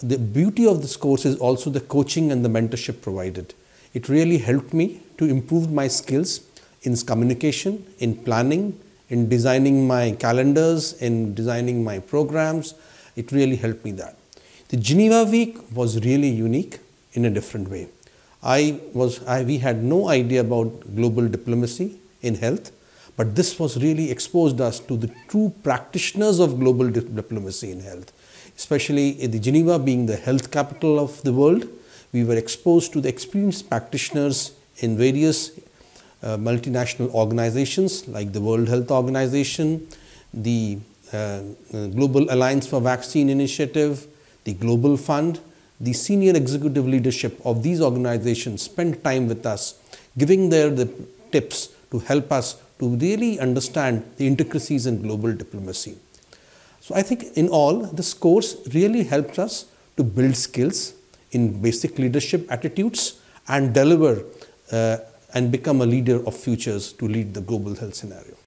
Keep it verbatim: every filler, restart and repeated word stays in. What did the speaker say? The beauty of this course is also the coaching and the mentorship provided. It really helped me to improve my skills in communication, in planning, in designing my calendars, in designing my programs. It really helped me that. The Geneva Week was really unique in a different way. I was, I, we had no idea about global diplomacy in health, but this was really exposed us to the true practitioners of global di diplomacy in health. Especially in the Geneva being the health capital of the world, we were exposed to the experienced practitioners in various uh, multinational organizations like the World Health Organization, the uh, uh, Global Alliance for Vaccine Initiative, the Global Fund. The senior executive leadership of these organizations spent time with us, giving their the tips to help us to really understand the intricacies in global diplomacy. So I think in all, this course really helped us to build skills in basic leadership attitudes and deliver uh, and become a leader of futures to lead the global health scenario.